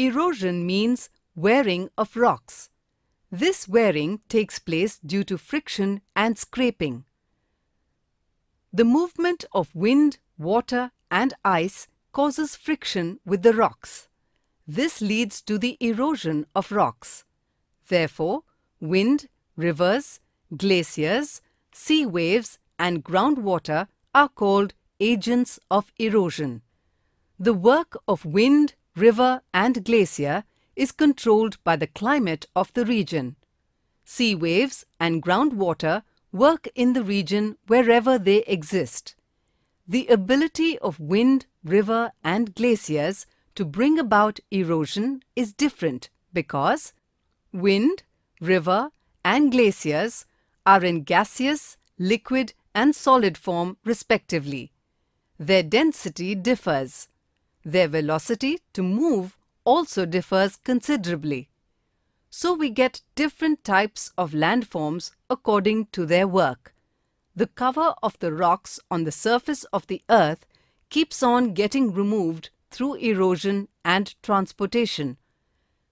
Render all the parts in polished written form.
Erosion means wearing of rocks. This wearing takes place due to friction and scraping. The movement of wind, water and ice causes friction with the rocks. This leads to the erosion of rocks. Therefore, wind, rivers, glaciers, sea waves and groundwater are called agents of erosion. The work of wind, river and glacier is controlled by the climate of the region. Sea waves and groundwater work in the region wherever they exist. The ability of wind, river and glaciers to bring about erosion is different because wind, river and glaciers are in gaseous, liquid and solid form respectively. Their density differs. Their velocity to move also differs considerably. So we get different types of landforms according to their work. The cover of the rocks on the surface of the earth keeps on getting removed through erosion and transportation.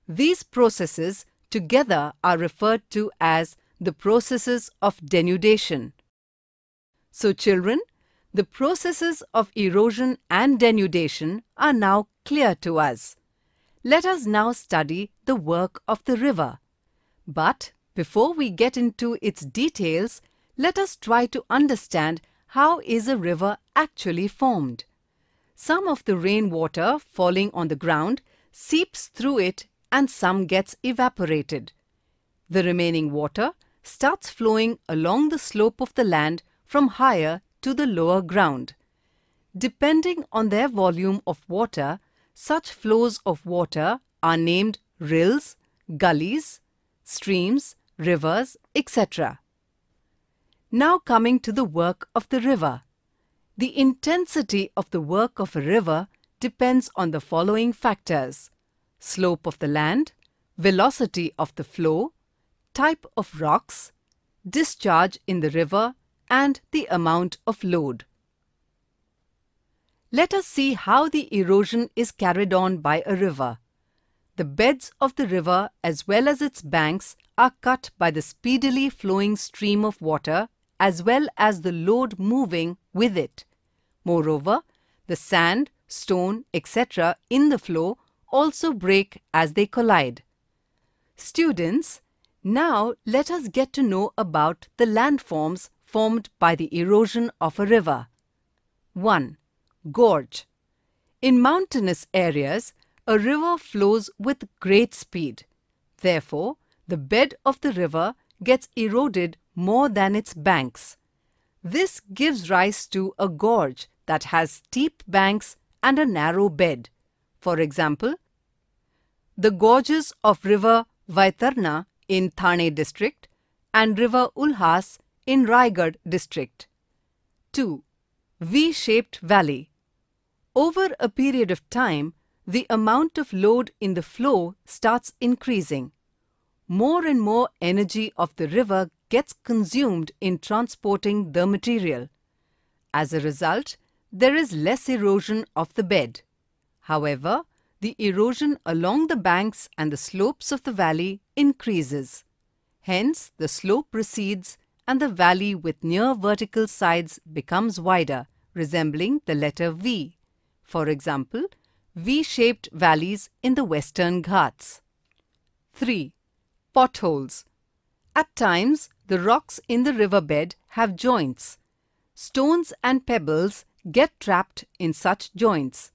These processes together are referred to as the processes of denudation. So children, the processes of erosion and denudation are now clear to us. Let us now study the work of the river. But before we get into its details, let us try to understand how is a river actually formed. Some of the rainwater falling on the ground seeps through it and some gets evaporated. The remaining water starts flowing along the slope of the land from higher to the lower ground. Depending on their volume of water, such flows of water are named rills, gullies, streams, rivers, etc. Now coming to the work of the river. The intensity of the work of a river depends on the following factors: slope of the land, velocity of the flow, type of rocks, discharge in the river, and the amount of load. Let us see how the erosion is carried on by a river. The beds of the river as well as its banks are cut by the speedily flowing stream of water as well as the load moving with it. Moreover, the sand, stone, etc. in the flow also break as they collide. Students, now let us get to know about the landforms formed by the erosion of a river. 1. Gorge. In mountainous areas, a river flows with great speed. Therefore, the bed of the river gets eroded more than its banks. This gives rise to a gorge that has steep banks and a narrow bed. For example, the gorges of river Vaitarna in Thane district and river Ulhas in Raigad district. 2. V-shaped valley. Over a period of time, the amount of load in the flow starts increasing. More and more energy of the river gets consumed in transporting the material. As a result, there is less erosion of the bed. However, the erosion along the banks and the slopes of the valley increases. Hence, the slope recedes and the valley with near vertical sides becomes wider, resembling the letter V. For example, V-shaped valleys in the Western Ghats. 3. Potholes. At times, the rocks in the riverbed have joints. Stones and pebbles get trapped in such joints.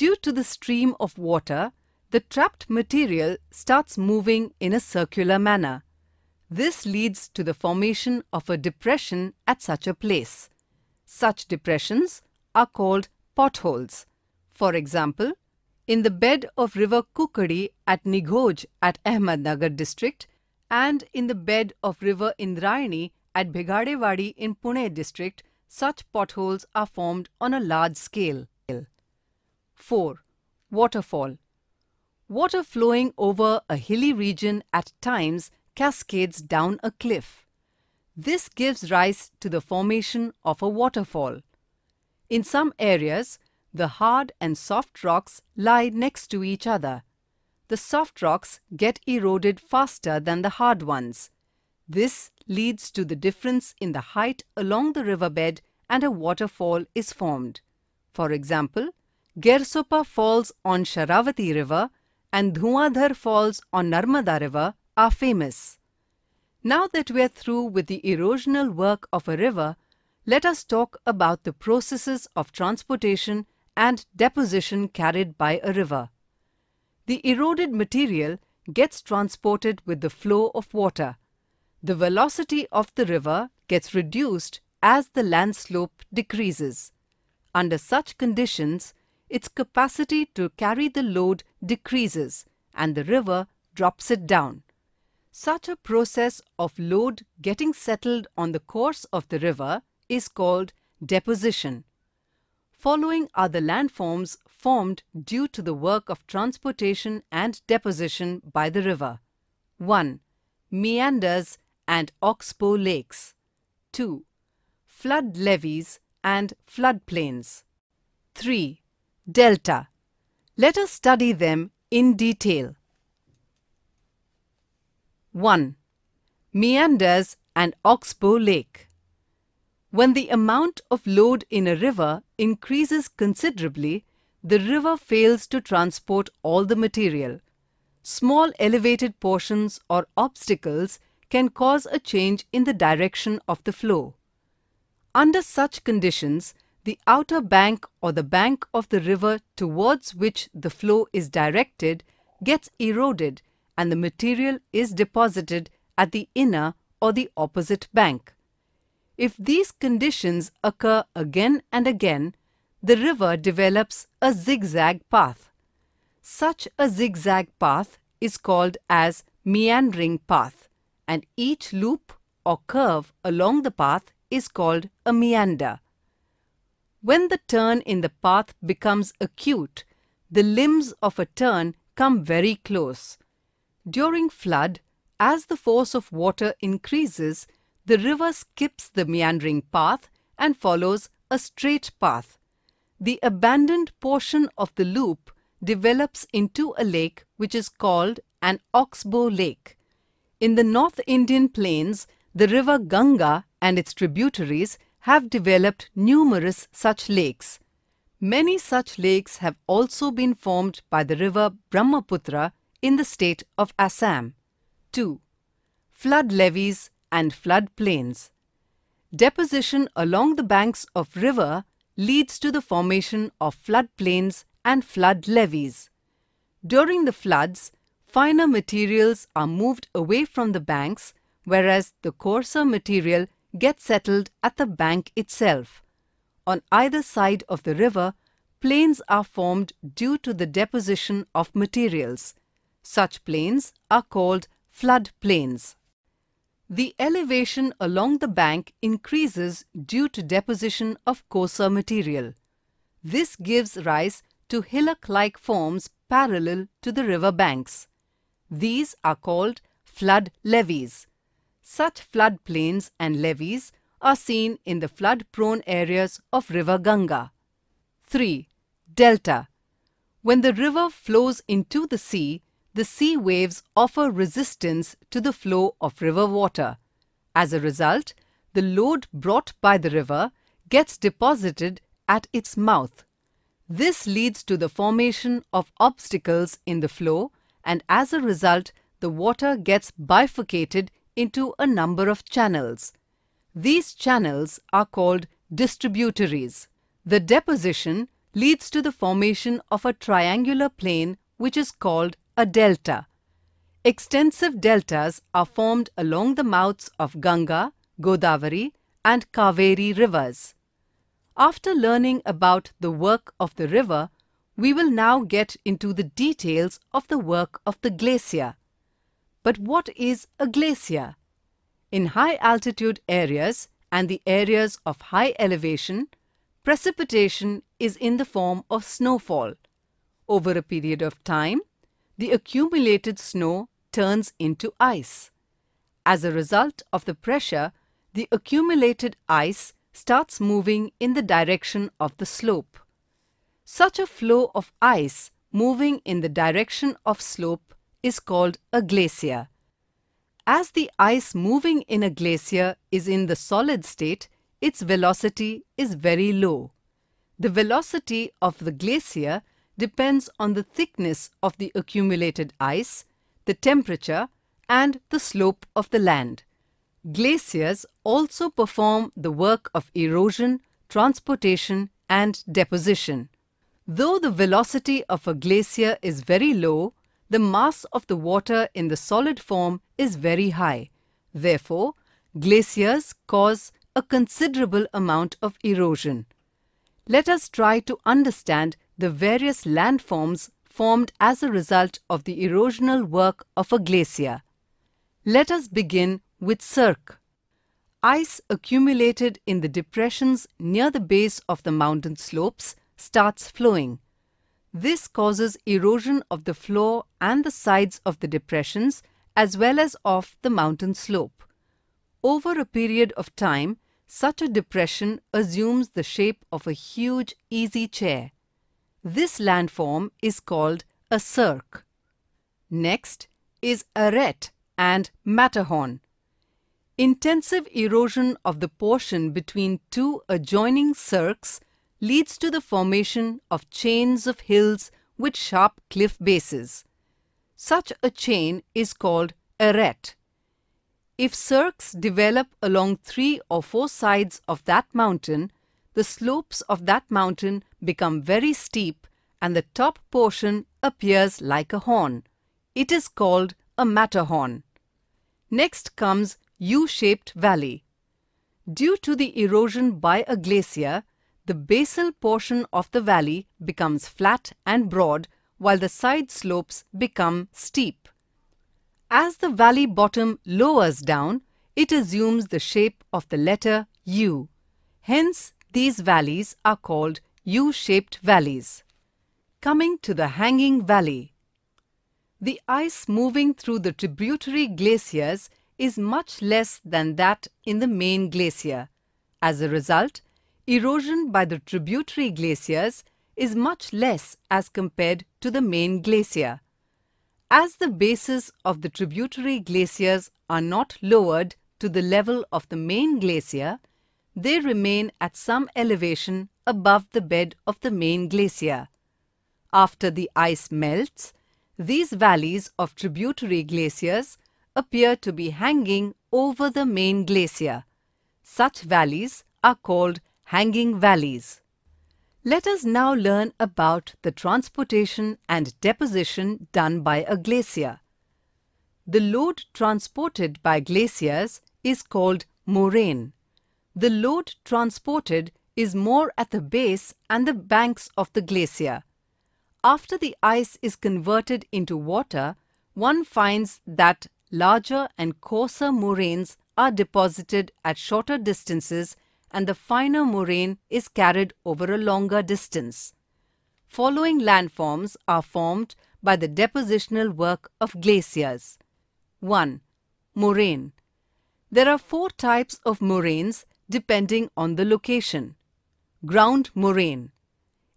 Due to the stream of water, the trapped material starts moving in a circular manner. This leads to the formation of a depression at such a place. Such depressions are called potholes. For example, in the bed of river Kukadi at Nigoj at Ahmednagar district and in the bed of river Indrayani at Bhigadewadi in Pune district, such potholes are formed on a large scale. 4. Waterfall. Water flowing over a hilly region at times cascades down a cliff. This gives rise to the formation of a waterfall. In some areas, the hard and soft rocks lie next to each other. the soft rocks get eroded faster than the hard ones. This leads to the difference in the height along the riverbed and a waterfall is formed. For example, Gersoppa falls on Sharavati river and Dhuandhar falls on Narmada river are famous. Now that we are through with the erosional work of a river, let us talk about the processes of transportation and deposition carried by a river. The eroded material gets transported with the flow of water. The velocity of the river gets reduced as the land slope decreases. Under such conditions, its capacity to carry the load decreases and the river drops it down. Such a process of load getting settled on the course of the river is called deposition. Following are the landforms formed due to the work of transportation and deposition by the river. 1. Meanders and oxbow lakes. 2. Flood levees and floodplains. 3. Delta. Let us study them in detail. 1. Meanders and oxbow lake. When the amount of load in a river increases considerably, the river fails to transport all the material. Small elevated portions or obstacles can cause a change in the direction of the flow. Under such conditions, the outer bank or the bank of the river towards which the flow is directed gets eroded and the material is deposited at the inner or the opposite bank. If these conditions occur again and again, the river develops a zigzag path. Such a zigzag path is called as meandering path, and each loop or curve along the path is called a meander. When the turn in the path becomes acute, the limbs of a turn come very close. During flood, as the force of water increases, the river skips the meandering path and follows a straight path. The abandoned portion of the loop develops into a lake which is called an oxbow lake. In the North Indian plains, the river Ganga and its tributaries have developed numerous such lakes. Many such lakes have also been formed by the river Brahmaputra in the state of Assam. 2. Flood levees and floodplains. Deposition along the banks of river leads to the formation of floodplains and flood levees. During the floods, finer materials are moved away from the banks, whereas the coarser material get settled at the bank itself. On either side of the river, plains are formed due to the deposition of materials. Such plains are called flood plains. The elevation along the bank increases due to deposition of coarser material. This gives rise to hillock-like forms parallel to the river banks. These are called flood levees. Such floodplains and levees are seen in the flood-prone areas of river Ganga. 3. Delta. When the river flows into the sea waves offer resistance to the flow of river water. As a result, the load brought by the river gets deposited at its mouth. This leads to the formation of obstacles in the flow, and as a result, the water gets bifurcated into a number of channels. These channels are called distributaries. The deposition leads to the formation of a triangular plain which is called a delta. Extensive deltas are formed along the mouths of Ganga, Godavari and Kaveri rivers. After learning about the work of the river, we will now get into the details of the work of the glacier. But what is a glacier? In high altitude areas and the areas of high elevation, precipitation is in the form of snowfall. Over a period of time, the accumulated snow turns into ice. As a result of the pressure, the accumulated ice starts moving in the direction of the slope. Such a flow of ice moving in the direction of slope is called a glacier. As the ice moving in a glacier is in the solid state, its velocity is very low. The velocity of the glacier depends on the thickness of the accumulated ice, the temperature, and the slope of the land. Glaciers also perform the work of erosion, transportation, and deposition. Though the velocity of a glacier is very low, the mass of the water in the solid form is very high. Therefore, glaciers cause a considerable amount of erosion. Let us try to understand the various landforms formed as a result of the erosional work of a glacier. Let us begin with cirque. Ice accumulated in the depressions near the base of the mountain slopes starts flowing. This causes erosion of the floor and the sides of the depressions as well as of the mountain slope. Over a period of time, such a depression assumes the shape of a huge easy chair. This landform is called a cirque. Next is arête and Matterhorn. Intensive erosion of the portion between two adjoining cirques leads to the formation of chains of hills with sharp cliff bases. Such a chain is called arête. If cirques develop along 3 or 4 sides of that mountain, the slopes of that mountain become very steep and the top portion appears like a horn. It is called a Matterhorn. Next comes U-shaped valley. Due to the erosion by a glacier, the basal portion of the valley becomes flat and broad while the side slopes become steep. As the valley bottom lowers down, it assumes the shape of the letter U. Hence, these valleys are called U-shaped valleys. Coming to the hanging valley. The ice moving through the tributary glaciers is much less than that in the main glacier. As a result, erosion by the tributary glaciers is much less as compared to the main glacier. As the bases of the tributary glaciers are not lowered to the level of the main glacier, they remain at some elevation above the bed of the main glacier. After the ice melts, these valleys of tributary glaciers appear to be hanging over the main glacier. Such valleys are called hanging valleys. Let us now learn about the transportation and deposition done by a glacier. The load transported by glaciers is called moraine. The load transported is more at the base and the banks of the glacier. After the ice is converted into water, one finds that larger and coarser moraines are deposited at shorter distances and the finer moraine is carried over a longer distance. Following landforms are formed by the depositional work of glaciers. 1. Moraine. There are 4 types of moraines depending on the location. Ground moraine.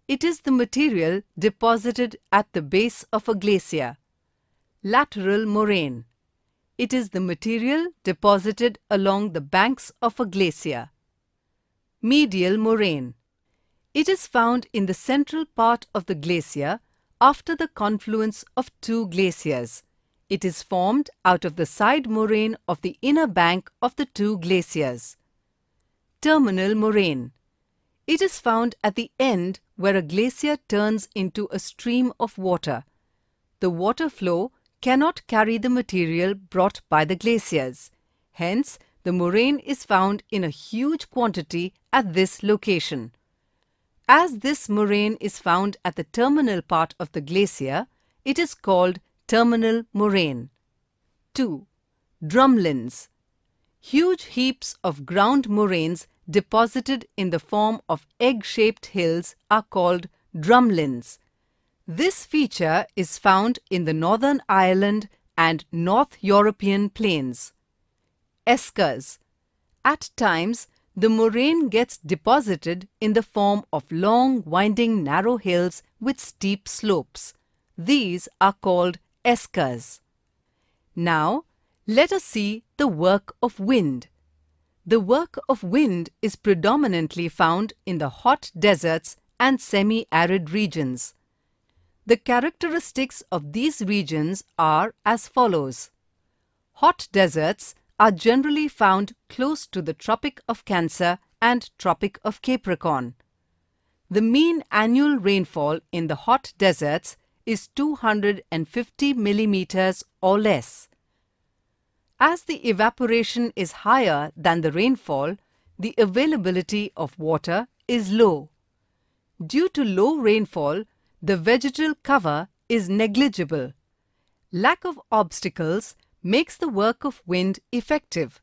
It is the material deposited at the base of a glacier. Lateral moraine. It is the material deposited along the banks of a glacier. Medial moraine. It is found in the central part of the glacier after the confluence of 2 glaciers. It is formed out of the side moraine of the inner bank of the 2 glaciers. Terminal moraine. It is found at the end where a glacier turns into a stream of water. The water flow cannot carry the material brought by the glaciers. Hence, the moraine is found in a huge quantity at this location. As this moraine is found at the terminal part of the glacier, it is called terminal moraine. 2. Drumlins. Huge heaps of ground moraines deposited in the form of egg-shaped hills are called drumlins. This feature is found in the Northern Ireland and North European plains. Eskers. At times, the moraine gets deposited in the form of long, winding, narrow hills with steep slopes. These are called eskers. Now, let us see the work of wind. The work of wind is predominantly found in the hot deserts and semi-arid regions. The characteristics of these regions are as follows. Hot deserts are generally found close to the Tropic of Cancer and Tropic of Capricorn. The mean annual rainfall in the hot deserts is 250 millimeters or less. As the evaporation is higher than the rainfall, the availability of water is low. Due to low rainfall, the vegetal cover is negligible. Lack of obstacles makes the work of wind effective.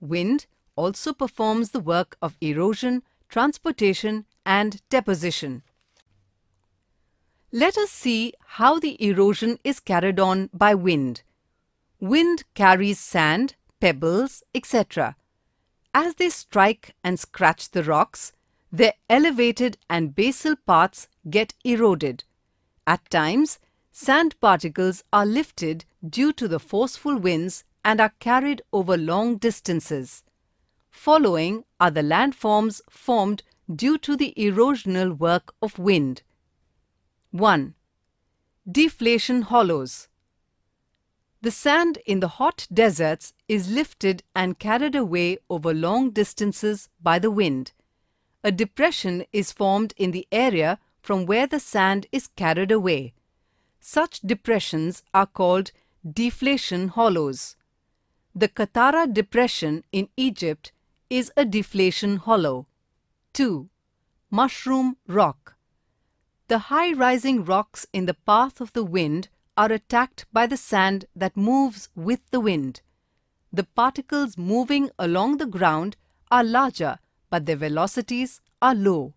Wind also performs the work of erosion, transportation and deposition. Let us see how the erosion is carried on by wind. Wind carries sand, pebbles, etc. As they strike and scratch the rocks, their elevated and basal parts get eroded. At times, sand particles are lifted due to the forceful winds and are carried over long distances. Following are the landforms formed due to the erosional work of wind. 1. Deflation hollows. The sand in the hot deserts is lifted and carried away over long distances by the wind. A depression is formed in the area from where the sand is carried away. Such depressions are called deflation hollows. The Qatara depression in Egypt is a deflation hollow. 2. Mushroom rock. The high-rising rocks in the path of the wind are attacked by the sand that moves with the wind. The particles moving along the ground are larger, but their velocities are low.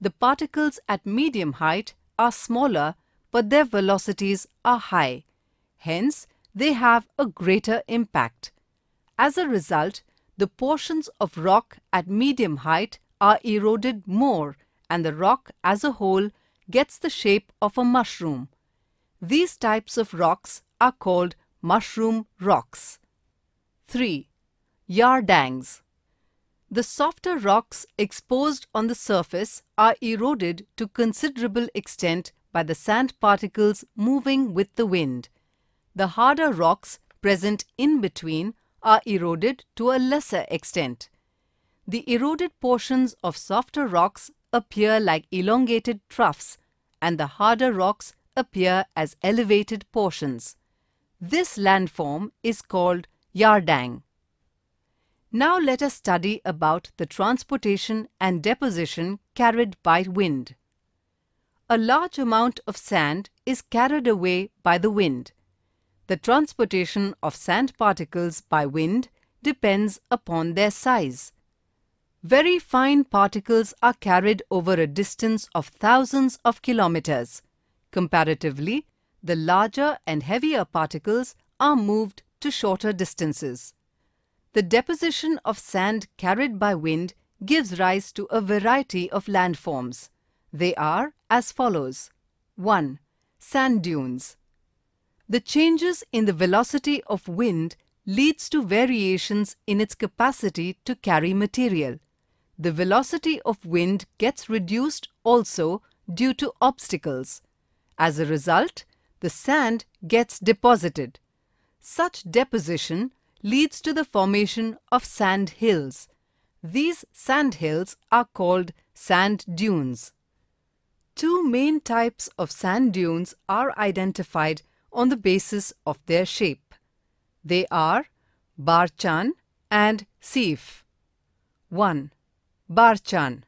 The particles at medium height are smaller, but their velocities are high. Hence, they have a greater impact. As a result, the portions of rock at medium height are eroded more, and the rock as a whole gets the shape of a mushroom. These types of rocks are called mushroom rocks. 3. Yardangs. The softer rocks exposed on the surface are eroded to considerable extent by the sand particles moving with the wind. The harder rocks present in between are eroded to a lesser extent. The eroded portions of softer rocks appear like elongated troughs, and the harder rocks appear as elevated portions. This landform is called yardang. Now let us study about the transportation and deposition carried by wind. A large amount of sand is carried away by the wind. The transportation of sand particles by wind depends upon their size. Very fine particles are carried over a distance of thousands of kilometers. Comparatively, the larger and heavier particles are moved to shorter distances. The deposition of sand carried by wind gives rise to a variety of landforms. They are as follows. 1. Sand dunes. The changes in the velocity of wind leads to variations in its capacity to carry material. The velocity of wind gets reduced also due to obstacles. As a result, the sand gets deposited. Such deposition leads to the formation of sand hills. These sand hills are called sand dunes. Two main types of sand dunes are identified on the basis of their shape. They are Barchan and Seif. 1. Barchan.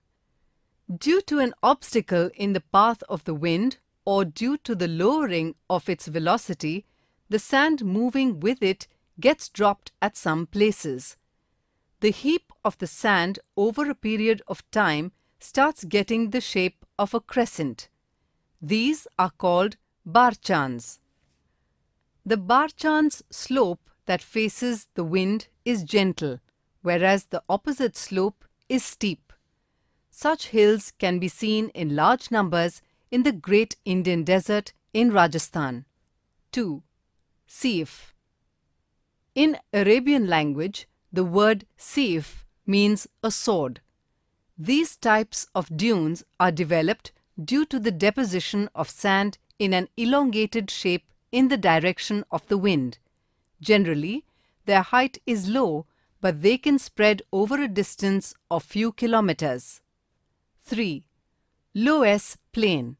Due to an obstacle in the path of the wind or due to the lowering of its velocity, the sand moving with it gets dropped at some places. The heap of the sand over a period of time starts getting the shape of a crescent. These are called Barchans. The Barchan's slope that faces the wind is gentle, whereas the opposite slope is steep. Such hills can be seen in large numbers in the Great Indian Desert in Rajasthan. 2. Seif. In Arabian language, the word seif means a sword. These types of dunes are developed due to the deposition of sand in an elongated shape in the direction of the wind. Generally, their height is low, but they can spread over a distance of few kilometers. 3. Loess plain.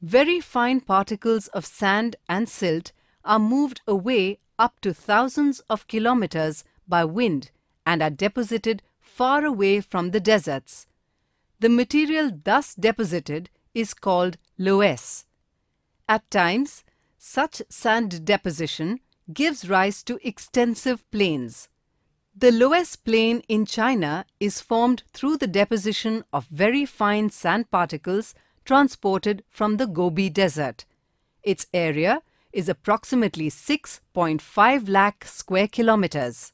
Very fine particles of sand and silt are moved away up to thousands of kilometers by wind and are deposited far away from the deserts. The material thus deposited is called loess. At times, such sand deposition gives rise to extensive plains. The loess plain in China is formed through the deposition of very fine sand particles transported from the Gobi Desert. Its area is approximately 6.5 lakh square kilometers.